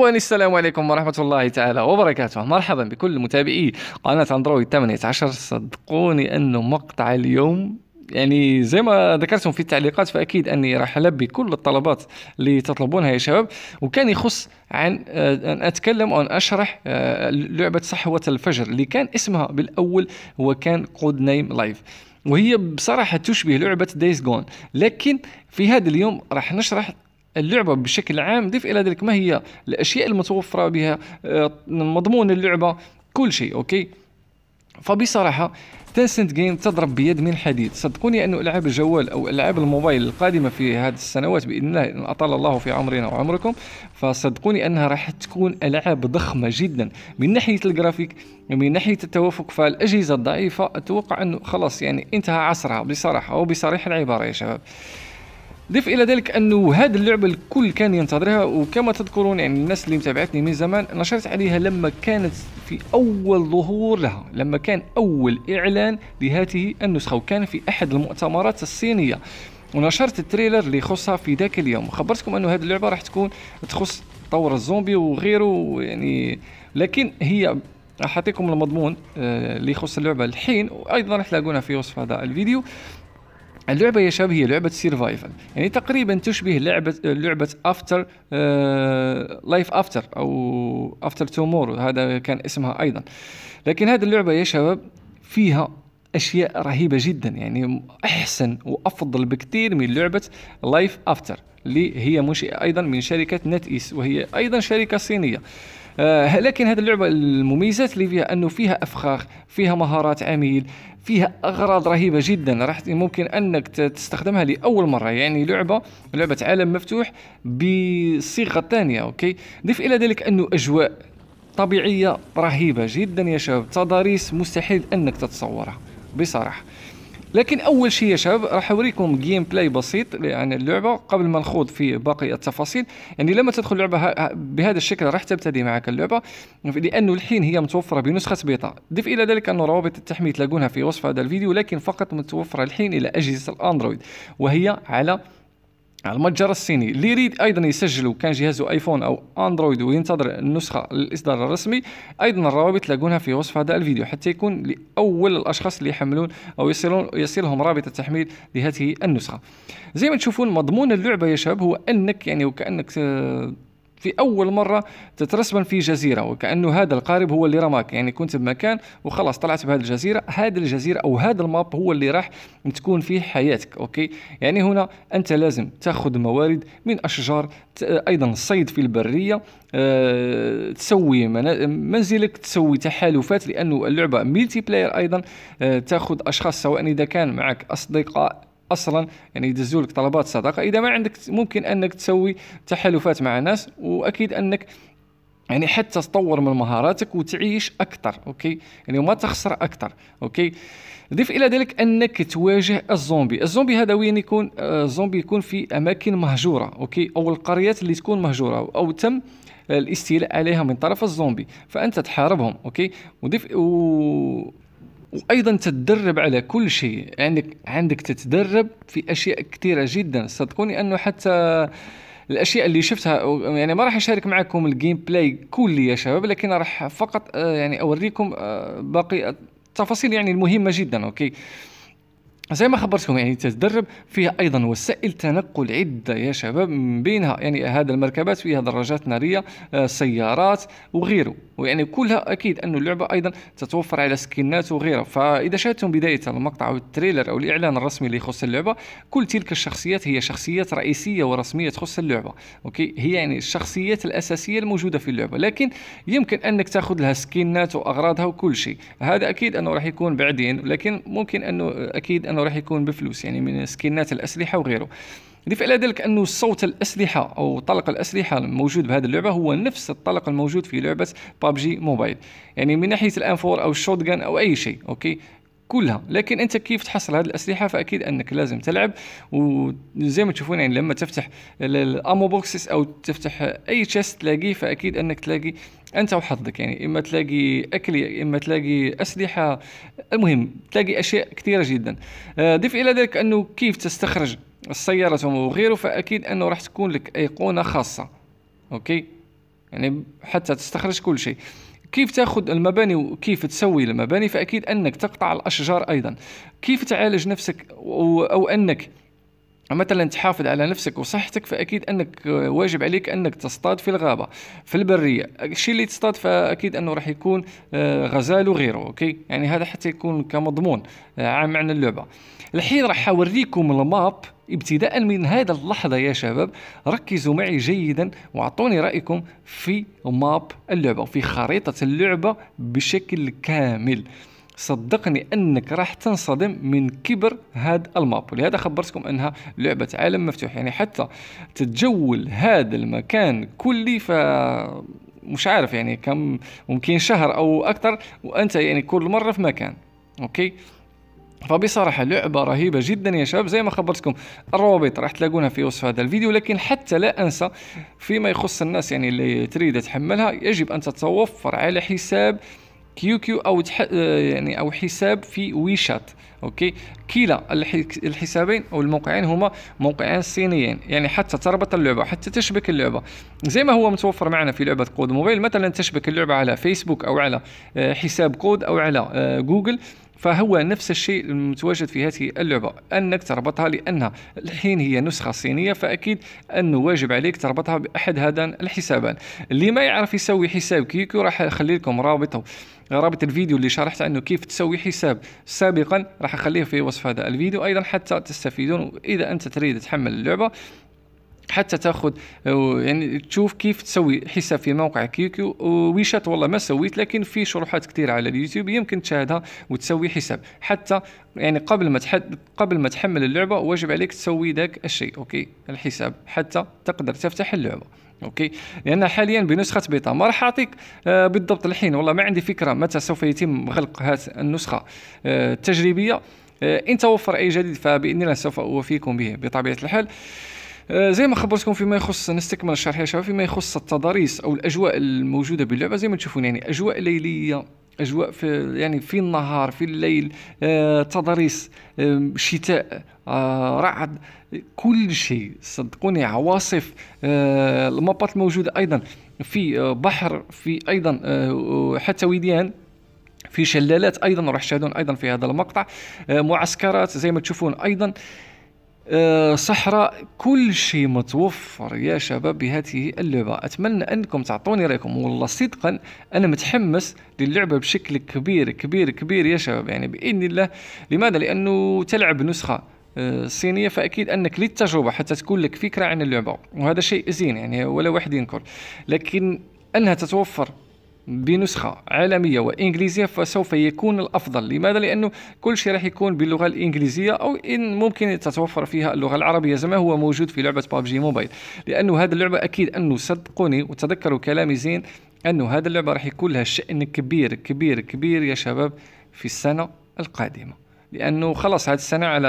اخواني السلام عليكم ورحمه الله تعالى وبركاته، مرحبا بكل متابعي قناه اندرويد 18. صدقوني انه مقطع اليوم يعني زي ما ذكرتم في التعليقات فاكيد اني راح البي كل الطلبات اللي تطلبونها يا شباب، وكان يخص عن ان اتكلم وان اشرح لعبه صحوه الفجر اللي كان اسمها بالاول هو كان كود نيم لايف، وهي بصراحه تشبه لعبه دايز جون، لكن في هذا اليوم راح نشرح اللعبة بشكل عام، ضيف إلى ذلك ما هي الأشياء المتوفرة بها، مضمون اللعبة، كل شيء. أوكي، فبصراحة تنسنت جيم تضرب بيد من حديد. صدقوني أن ألعاب الجوال أو ألعاب الموبايل القادمة في هذه السنوات بإذن الله، إن أطال الله في عمرنا وعمركم، فصدقوني أنها راح تكون ألعاب ضخمة جدا من ناحية الجرافيك، من ناحية التوافق. فالأجهزة الضعيفة أتوقع أنه خلاص يعني انتهى عصرها بصراحة، أو بصريح العبارة يا شباب. ضيف الى ذلك انه هذه اللعبه الكل كان ينتظرها، وكما تذكرون يعني الناس اللي متابعتني من زمان نشرت عليها لما كانت في اول ظهور لها، لما كان اول اعلان لهذه النسخه، وكان في احد المؤتمرات الصينيه، ونشرت التريلر اللي يخصها في ذاك اليوم. خبرتكم انه هذه اللعبه راح تكون تخص طور الزومبي وغيره يعني، لكن هي راح اعطيكم المضمون اللي يخص اللعبه الحين، وايضا راح تلاقونها في وصف هذا الفيديو. اللعبة يا شباب هي لعبة سيرفايفل، يعني تقريبا تشبه لعبة افتر لايف افتر او افتر تومورو، هذا كان اسمها ايضا. لكن هذه اللعبة يا شباب فيها اشياء رهيبة جدا، يعني احسن وافضل بكثير من لعبة لايف افتر اللي هي منشئة ايضا من شركة نت ايس، وهي ايضا شركة صينية. لكن هذه اللعبة المميزات اللي فيها انه فيها افخاخ، فيها مهارات عميل، فيها اغراض رهيبه جدا، راح ممكن انك تستخدمها لاول مره، يعني لعبه عالم مفتوح بصيغه ثانيه. اوكي، ضيف الى ذلك انه اجواء طبيعيه رهيبه جدا يا شباب، تضاريس مستحيل انك تتصورها بصراحه. لكن اول شيء يا شباب راح اوريكم جيم بلاي بسيط عن اللعبه قبل ما نخوض في باقي التفاصيل. يعني لما تدخل اللعبه بهذا الشكل راح تبتدي معك اللعبه، لانه الحين هي متوفره بنسخه بيتا. ضيف الى ذلك انه روابط التحميل تلاقونها في وصف هذا الفيديو، لكن فقط متوفره الحين الى اجهزه الاندرويد، وهي على المتجر الصيني. اللي يريد ايضا يسجل وكان جهازه ايفون او اندرويد وينتظر النسخه للاصدار الرسمي، ايضا الروابط تلاقونها في وصف هذا الفيديو، حتى يكون لاول الاشخاص اللي يحملون او يصلهم رابط التحميل لهذه النسخه. زي ما تشوفون مضمون اللعبه يا شباب هو انك يعني وكانك في اول مره تترسبن في جزيره، وكانه هذا القارب هو اللي رماك، يعني كنت بمكان وخلاص طلعت بهذه الجزيره، هذه الجزيره او هذا الماب هو اللي راح تكون فيه حياتك. اوكي، يعني هنا انت لازم تاخذ موارد من اشجار، ايضا الصيد في البريه، تسوي منزلك، تسوي تحالفات، لانه اللعبه ملتي بلاير ايضا، تاخذ اشخاص سواء اذا كان معك اصدقاء اصلا، يعني يدزوا لك طلبات صداقه، اذا ما عندك ممكن انك تسوي تحالفات مع ناس، واكيد انك يعني حتى تطور من مهاراتك وتعيش اكثر. اوكي، يعني وما تخسر اكثر. اوكي، ضيف الى ذلك انك تواجه الزومبي. الزومبي هذا وين يكون؟ الزومبي يكون في اماكن مهجوره، اوكي، او القريات اللي تكون مهجوره او تم الاستيلاء عليها من طرف الزومبي، فانت تحاربهم. اوكي، وايضا تتدرب على كل شيء، عندك تتدرب في اشياء كثيره جدا. صدقوني انه حتى الاشياء اللي شفتها، يعني ما راح اشارك معكم الجيم بلاي كلي يا شباب، لكن راح فقط يعني اوريكم باقي التفاصيل يعني المهمه جدا. اوكي، زي ما خبرتكم يعني تتدرب فيها، ايضا وسائل تنقل عده يا شباب، من بينها يعني هذا المركبات، فيها دراجات ناريه، سيارات وغيره، ويعني كلها اكيد انه اللعبه ايضا تتوفر على سكنات وغيره. فاذا شاهدتم بدايه المقطع او التريلر او الاعلان الرسمي اللي يخص اللعبه، كل تلك الشخصيات هي شخصيات رئيسيه ورسميه تخص اللعبه. اوكي، هي يعني الشخصيات الاساسيه الموجوده في اللعبه، لكن يمكن انك تاخذ لها سكنات واغراضها وكل شيء. هذا اكيد انه راح يكون بعدين، لكن ممكن انه اكيد انه راح يكون بفلوس، يعني من سكنات الاسلحه وغيره. ضيف الى ذلك انه صوت الاسلحه او طلق الاسلحه الموجود بهذه اللعبه هو نفس الطلق الموجود في لعبه بابجي موبايل، يعني من ناحيه الانفور او الشوتغان او اي شيء. اوكي، كلها. لكن انت كيف تحصل هذه الاسلحه؟ فاكيد انك لازم تلعب، وزي ما تشوفون يعني لما تفتح الامو بوكسس او تفتح اي تشست تلاقيه، فاكيد انك تلاقي انت وحظك، يعني اما تلاقي اكل يا اما تلاقي اسلحه، المهم تلاقي اشياء كثيره جدا. ضيف الى ذلك انه كيف تستخرج السيارة وغيره، فاكيد انه راح تكون لك ايقونه خاصه. اوكي، يعني حتى تستخرج كل شيء. كيف تاخذ المباني وكيف تسوي المباني، فاكيد انك تقطع الاشجار ايضا. كيف تعالج نفسك او انك مثلا تحافظ على نفسك وصحتك، فاكيد انك واجب عليك انك تصطاد في الغابه في البريه. الشيء اللي تصطاد فاكيد انه راح يكون غزال وغيره، اوكي يعني هذا حتى يكون كمضمون عام عن اللعبه. الحين راح اوريكم الماب ابتداء من هذا اللحظه يا شباب، ركزوا معي جيدا واعطوني رايكم في ماب اللعبه وفي خريطه اللعبه بشكل كامل. صدقني انك راح تنصدم من كبر هذا الماب، ولهذا خبرتكم انها لعبه عالم مفتوح. يعني حتى تتجول هذا المكان كلي، ف مش عارف يعني كم، ممكن شهر او اكثر، وانت يعني كل مره في مكان، اوكي. فبصراحة لعبة رهيبة جدا يا شباب. زي ما خبرتكم الروابط راح تلاقونها في وصف هذا الفيديو. لكن حتى لا انسى فيما يخص الناس يعني اللي تريد تحملها، يجب ان تتوفر على حساب QQ او يعني او حساب في ويشات، اوكي. كلا الحسابين او الموقعين هما موقعين صينيين، يعني حتى تربط اللعبه حتى تشبك اللعبه زي ما هو متوفر معنا في لعبه كود موبايل. مثلا تشبك اللعبه على فيسبوك او على حساب كود او على جوجل، فهو نفس الشيء المتواجد في هذه اللعبة، أنك تربطها لأنها الحين هي نسخة صينية، فأكيد أنه واجب عليك تربطها بأحد هذا الحسابان. اللي ما يعرف يسوي حساب كيكو راح أخلي لكم رابط الفيديو اللي شرحت عنه كيف تسوي حساب سابقا، راح أخليه في وصف هذا الفيديو أيضا حتى تستفيدون. إذا أنت تريد تحمل اللعبة حتى تاخذ يعني تشوف كيف تسوي حساب في موقع كيكو ويشات، والله ما سويت لكن في شروحات كثيره على اليوتيوب يمكن تشاهدها وتسوي حساب. حتى يعني قبل ما تحمل اللعبه واجب عليك تسوي ذاك الشيء، اوكي، الحساب حتى تقدر تفتح اللعبه، اوكي. لان حاليا بنسخه بيتا، ما راح اعطيك بالضبط الحين، والله ما عندي فكره متى سوف يتم غلق هذه النسخه التجريبيه. ان توفر اي جديد فباذن الله سوف اوفيكم به بطبيعه الحال. زي ما خبرتكم فيما يخص، نستكمل الشرح يا شباب، فيما يخص التضاريس او الاجواء الموجوده باللعبه. زي ما تشوفون يعني اجواء ليليه، اجواء في يعني في النهار في الليل، تضاريس، شتاء، رعد، كل شيء صدقوني، عواصف. المابات الموجوده ايضا في بحر، في ايضا حتى وديان، في شلالات ايضا راح تشاهدون ايضا في هذا المقطع، معسكرات زي ما تشوفون ايضا، صحراء، كل شيء متوفر يا شباب بهذه اللعبة. أتمنى أنكم تعطوني رأيكم، والله صدقا أنا متحمس للعبة بشكل كبير كبير كبير يا شباب، يعني بإذن الله. لماذا؟ لأنه تلعب نسخة صينية، فأكيد أنك للتجربة حتى تكون لك فكرة عن اللعبة، وهذا شيء زين يعني ولا واحد ينكر. لكن أنها تتوفر بنسخة عالمية وإنجليزية فسوف يكون الأفضل. لماذا؟ لأنه كل شيء راح يكون باللغة الإنجليزية، أو إن ممكن تتوفر فيها اللغة العربية زي ما هو موجود في لعبة PUBG موبايل. لأنه هذه اللعبة أكيد أنه صدقوني وتذكروا كلامي زين، أنه هذه اللعبة راح يكون لها شأن كبير كبير كبير يا شباب في السنة القادمة، لأنه خلاص هذه السنة على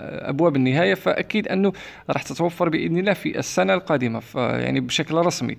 أبواب النهاية، فأكيد أنه راح تتوفر بإذن الله في السنة القادمة يعني بشكل رسمي.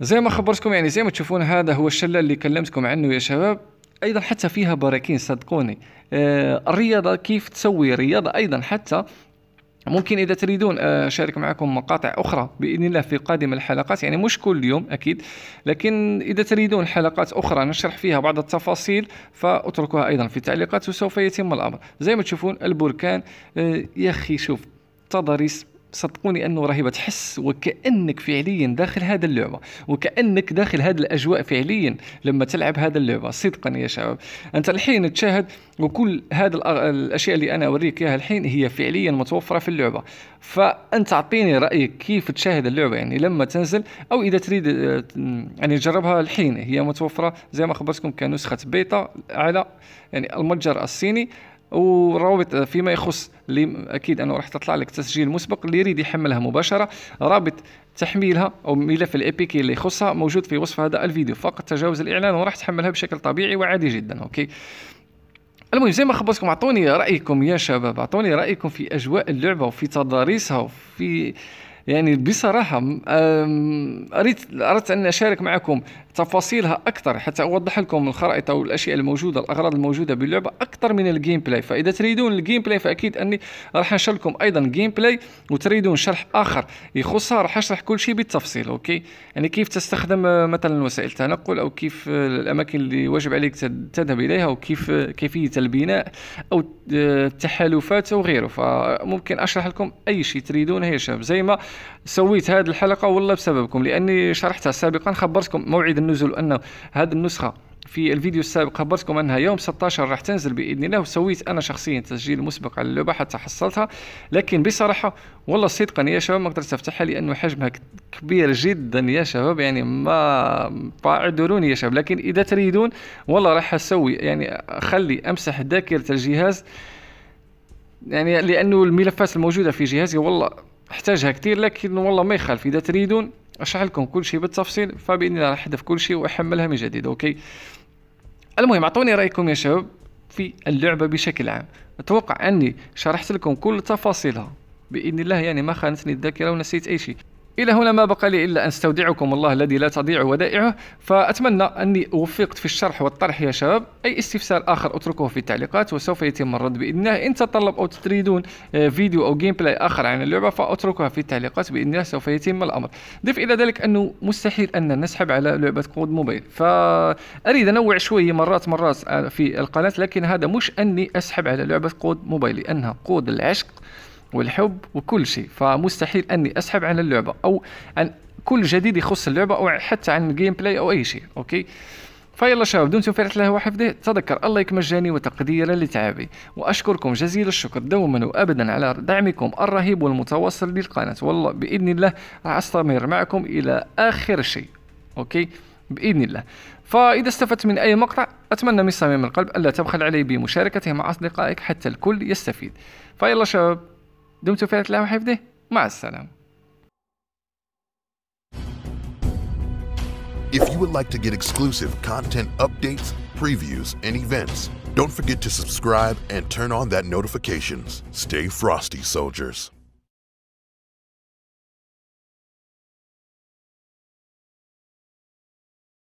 زي ما خبرتكم يعني زي ما تشوفون هذا هو الشلال اللي كلمتكم عنه يا شباب. ايضا حتى فيها براكين صدقوني، الرياضه كيف تسوي رياضه ايضا. حتى ممكن اذا تريدون اشارك معكم مقاطع اخرى باذن الله في قادم الحلقات، يعني مش كل يوم اكيد، لكن اذا تريدون حلقات اخرى نشرح فيها بعض التفاصيل فاتركوها ايضا في التعليقات وسوف يتم الامر. زي ما تشوفون البركان، يا اخي شوف تضاريس صدقوني انه رهيبه، تحس وكانك فعليا داخل هذا اللعبه، وكانك داخل هذه الاجواء فعليا لما تلعب هذا اللعبه. صدقا يا شباب انت الحين تشاهد، وكل هذه الاشياء اللي انا اوريك اياها الحين هي فعليا متوفره في اللعبه. فانت اعطيني رايك كيف تشاهد اللعبه يعني لما تنزل، او اذا تريد يعني تجربها الحين، هي متوفره زي ما خبرتكم كنسخه بيتا على يعني المتجر الصيني. ورابط فيما يخص اكيد انه راح تطلع لك تسجيل مسبق، اللي يريد يحملها مباشره، رابط تحميلها او ملف الابيكي اللي يخصها موجود في وصف هذا الفيديو، فقط تجاوز الاعلان وراح تحملها بشكل طبيعي وعادي جدا، اوكي. المهم زي ما خبرتكم اعطوني رايكم يا شباب، اعطوني رايكم في اجواء اللعبه وفي تضاريسها وفي يعني بصراحة أردت أن أشارك معكم تفاصيلها أكثر حتى أوضح لكم الخرائط أو الأشياء الموجودة، الأغراض الموجودة باللعبة أكثر من الجيم بلاي. فإذا تريدون الجيم بلاي فأكيد أني راح أنشر لكم أيضا جيم بلاي، وتريدون شرح آخر يخصها راح أشرح كل شيء بالتفصيل. أوكي، يعني كيف تستخدم مثلا وسائل التنقل، أو كيف الأماكن اللي واجب عليك تذهب إليها، وكيف كيفية البناء أو التحالفات أو غيره. فممكن أشرح لكم أي شيء تريدونه يا شباب، زي ما سويت هذه الحلقة والله بسببكم، لأني شرحتها سابقا، خبرتكم موعد النزول، أن هذه النسخة في الفيديو السابق خبرتكم أنها يوم 16 راح تنزل بإذن الله، وسويت أنا شخصيا تسجيل مسبق على اللعبة حتى حصلتها. لكن بصراحة والله صدقا يا شباب ما قدرت أفتحها لأنه حجمها كبير جدا يا شباب، يعني ما فاعذروني يا شباب. لكن إذا تريدون والله راح أسوي، يعني أخلي أمسح ذاكرة الجهاز، يعني لأنه الملفات الموجودة في جهازي والله احتاجها كثير. لكن والله ما يخالف، إذا تريدون أشرح لكم كل شيء بالتفصيل، فبإذن الله راح أحذف كل شيء وأحملها من جديد. أوكي، المهم أعطوني رأيكم يا شباب في اللعبة بشكل عام، أتوقع أني شرحت لكم كل تفاصيلها بإذن الله، يعني ما خانتني الذاكرة ونسيت أي شيء. إلى هنا ما بقى لي إلا أن استودعكم الله الذي لا تضيع ودائعه، فأتمنى أني وفقت في الشرح والطرح يا شباب. أي استفسار آخر أتركه في التعليقات وسوف يتم الرد بإذن الله. إن تطلب أو تريدون فيديو أو جيم بلاي آخر عن اللعبة فأتركها في التعليقات بإذن الله، سوف يتم الأمر. ضف إلى ذلك أنه مستحيل أن نسحب على لعبة كود موبايل، فأريد أنوع شوية مرات في القناة، لكن هذا مش أني أسحب على لعبة كود موبايل لأنها كود العشق والحب وكل شيء، فمستحيل اني اسحب عن اللعبه او عن كل جديد يخص اللعبه او حتى عن الجيم بلاي او اي شيء. اوكي، فيلا شباب، دمتم في رعاية الله وحفظه. تذكر الله يكمل جاني وتقديرا لتعبي، واشكركم جزيل الشكر دوما وابدا على دعمكم الرهيب والمتواصل للقناه. والله باذن الله راح استمر معكم الى اخر شيء. اوكي باذن الله. فاذا استفدت من اي مقطع اتمنى من صميم القلب الا تبخل علي بمشاركته مع اصدقائك حتى الكل يستفيد. فيلا شباب، دمتم في رعاية الله وحفظه، مع السلامة. If you would like to get exclusive content updates, previews, and events, don't forget to subscribe and turn on that notifications. Stay frosty, soldiers.